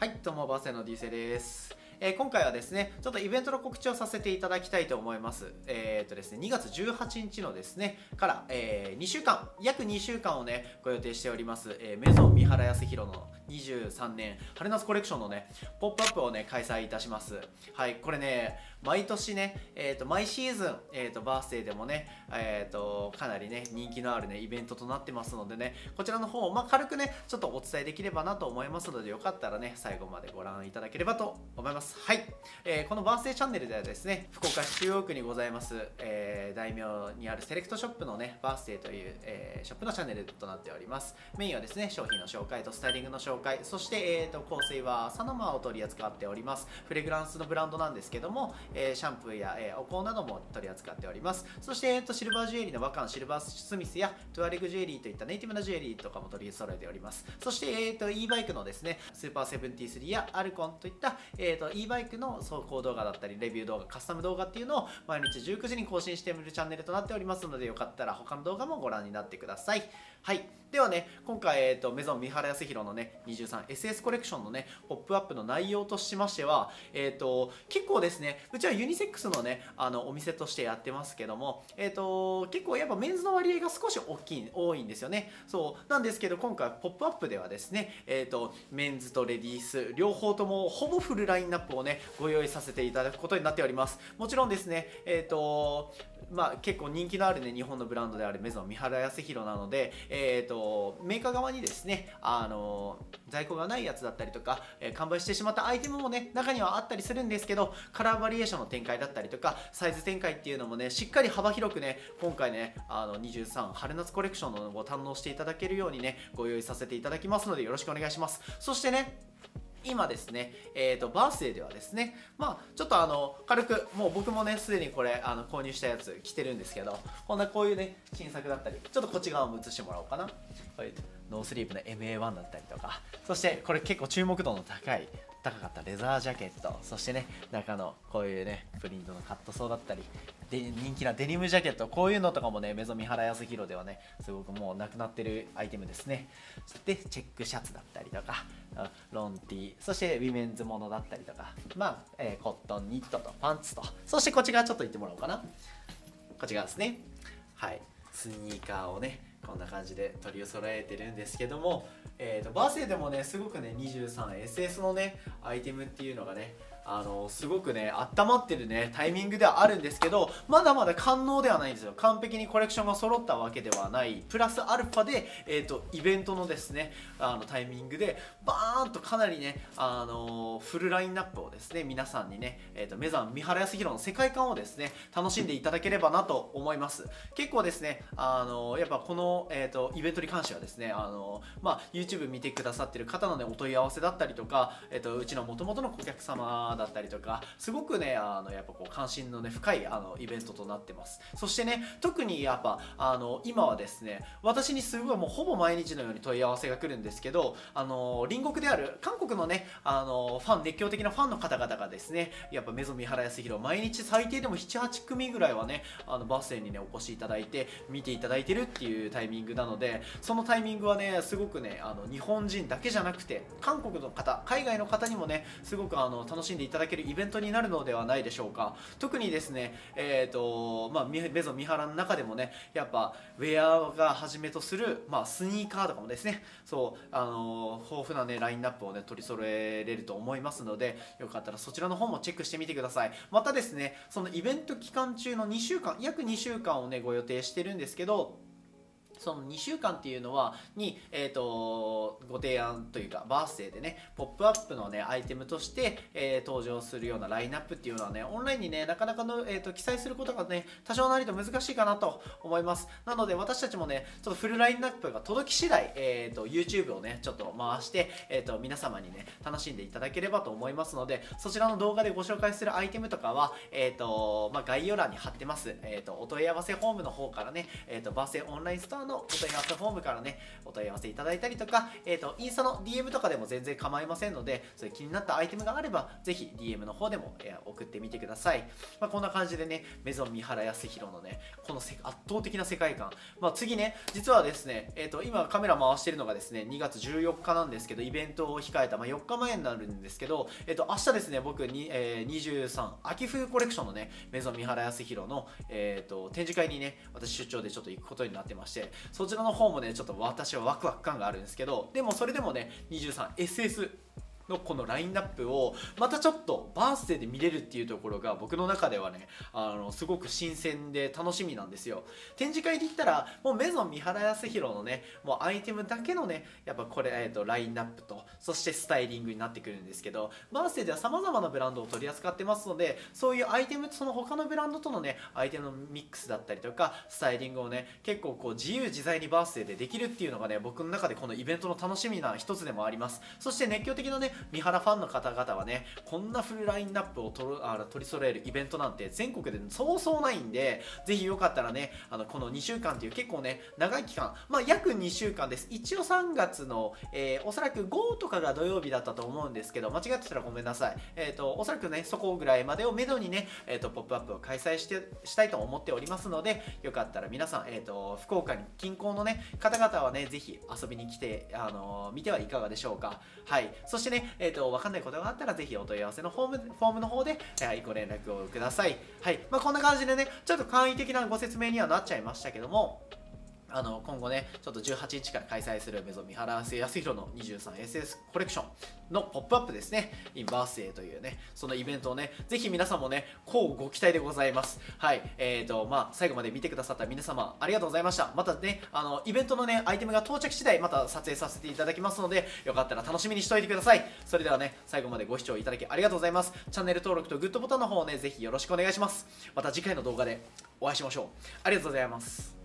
はい、どうも、バーセンの D 生です。今回はですね、ちょっとイベントの告知をさせていただきたいと思います。ですね、2月18日のですね、から、約2週間をね、ご予定しております、メゾン三原康弘の23年春夏コレクションのね、ポップアップをね、開催いたします。はい、これね、毎年ね、毎シーズン、バースデーでもね、かなりね、人気のあるね、イベントとなってますのでね、こちらの方を、軽くね、ちょっとお伝えできればなと思いますので、よかったらね、最後までご覧いただければと思います。はい、このバースデーチャンネルではですね、福岡市中央区にございます、大名にあるセレクトショップのね、バースデーという、ショップのチャンネルとなっております。メインはですね、商品の紹介とスタイリングの紹介、そして、香水はサノマを取り扱っております。フレグランスのブランドなんですけども、シャンプーや、お香なども取り扱っております。そして、シルバージュエリーの和漢シルバースミスやトゥアレグジュエリーといったネイティブなジュエリーとかも取り揃えております。そして、e バイクのですね、スーパー73やアルコンといった、e バイクの走行動画だったりレビュー動画、カスタム動画っていうのを毎日19時に更新しているチャンネルとなっておりますので、よかったら他の動画もご覧になってください。はい、ではね、今回、メゾン三原康弘のね 23SS コレクションのねポップアップの内容としましては、結構ですね、うちはユニセックスのねお店としてやってますけども、結構やっぱメンズの割合が少し多いんですよね。そうなんですけど、今回ポップアップではですね、メンズとレディース両方ともほぼフルラインナップをねご用意させていただくことになっております。もちろんですね、結構人気のあるね日本のブランドであるメゾン三原康弘なので、メーカー側にですね、在庫がないやつだったりとか、完売してしまったアイテムもね中にはあったりするんですけど、カラーバリエーションの展開だったりとかサイズ展開っていうのもねしっかり幅広くね今回ね23春夏コレクションのご堪能していただけるようにねご用意させていただきますので、よろしくお願いします。そしてね、今ですね、バースデーではですね、ちょっと軽く、もう僕もね、すでにこれ、購入したやつ着てるんですけど、こういうね、新作だったり、ちょっとこっち側も映してもらおうかな。こういうノースリーブの MA1 だったりとか、そしてこれ結構注目度の高かったレザージャケット、そしてね、中のこういうね、プリントのカットソーだったり、で人気なデニムジャケット、こういうのとかもね、メゾン三原康弘ではね、すごくもうなくなってるアイテムですね。そしてチェックシャツだったりとか、ロンティー、そしてウィメンズものだったりとか、コットンニットとパンツと、そしてこっち側ちょっと行ってもらおうかな。こっち側ですね。はい、スニーカーをね、こんな感じで取り揃えてるんですけども、バースデーでもねすごくね 23SS のねアイテムっていうのがねすごくね温まってるねタイミングではあるんですけど、まだまだ完納ではないんですよ。完璧にコレクションが揃ったわけではない、プラスアルファで、イベントのですねタイミングでバーンとかなりねフルラインナップをですね皆さんにね、メゾン三原康弘の世界観をですね楽しんでいただければなと思います。結構ですねやっぱこの、イベントに関してはですねYouTube 見てくださってる方のねお問い合わせだったりとか、うちの元々の顧客様だったりとか、すごくねやっぱこう関心のね深いイベントとなってます。そしてね、特にやっぱ今はですね、私にすごいもうほぼ毎日のように問い合わせが来るんですけど、隣国である韓国のね熱狂的なファンの方々がですね、やっぱメゾン三原康弘毎日最低でも 7,8 組ぐらいはねバースデーにねお越しいただいて見ていただいてるっていうタイミングなので、そのタイミングはねすごくね日本人だけじゃなくて韓国の方、海外の方にもねすごく楽しんでいただけるイベントになるのではないでしょうか。特にですね、メゾン三原の中でもねやっぱウェアがはじめとする、スニーカーとかもですね、豊富なねラインナップをね取り揃えれると思いますので、よかったらそちらの方もチェックしてみてください。またですね、そのイベント期間中の2週間、約2週間をねご予定してるんですけど、その2週間っていうのはご提案というかバースデーでねポップアップのねアイテムとして、登場するようなラインナップっていうのはねオンラインにねなかなかの、記載することがね多少なりと難しいかなと思います。なので私たちもねちょっとフルラインナップが届き次第、YouTube をねちょっと回して、皆様にね楽しんでいただければと思いますので、そちらの動画でご紹介するアイテムとかは、概要欄に貼ってます、お問い合わせフォームの方からね、バースデーオンラインストアののお問い合わせフォームからね、お問い合わせいただいたりとか、インスタの DM とかでも全然構いませんので、それ気になったアイテムがあれば、ぜひ DM の方でも送ってみてください。まあ、こんな感じでね、メゾン三原康弘のね、この圧倒的な世界観。まあ、次ね、実はですね、今カメラ回してるのがですね、2月14日なんですけど、イベントを控えた、まあ、4日前になるんですけど、明日ですね、僕に、23、秋冬コレクションのね、メゾン三原康弘の、展示会にね、私出張でちょっと行くことになってまして、そちらの方もね、ちょっと私はワクワク感があるんですけど、でもそれでもね、23SS のこのラインナップをまたちょっとバースデーで見れるっていうところが僕の中ではね、すごく新鮮で楽しみなんですよ。展示会で言ったらもうメゾン三原康弘のね、もうアイテムだけのね、やっぱこれ、ラインナップとそしてスタイリングになってくるんですけど、バースデーでは様々なブランドを取り扱ってますので、そういうアイテムとその他のブランドとのね、アイテムのミックスだったりとかスタイリングをね、結構こう自由自在にバースデーでできるっていうのがね、僕の中でこのイベントの楽しみな一つでもあります。そして熱狂的なね、三原ファンの方々はね、こんなフルラインナップを取り揃えるイベントなんて全国でそうそうないんで、ぜひよかったらね、この2週間という結構ね、長い期間、まあ約2週間です。一応3月の、おそらく5とかが土曜日だったと思うんですけど、間違ってたらごめんなさい。おそらくね、そこぐらいまでをめどにね、ポップアップを開催したいと思っておりますので、よかったら皆さん、福岡に近郊のね、方々はね、ぜひ遊びに来て、見てはいかがでしょうか。はい。そしてね、わかんないことがあったらぜひお問い合わせのフォームの方で、ご連絡をください。はい。まあ、こんな感じでね、ちょっと簡易的なご説明にはなっちゃいましたけども、今後ね、ちょっと18日から開催するメゾン三原康弘の 23SS コレクションのポップアップですね、インバースデーというね、そのイベントをね、ぜひ皆さんもね、こうご期待でございます。はい。まあ、最後まで見てくださった皆様、ありがとうございました。またね、イベントのね、アイテムが到着次第、また撮影させていただきますので、よかったら楽しみにしておいてください。それではね、最後までご視聴いただきありがとうございます。チャンネル登録とグッドボタンの方をね、ぜひよろしくお願いします。また次回の動画でお会いしましょう。ありがとうございます。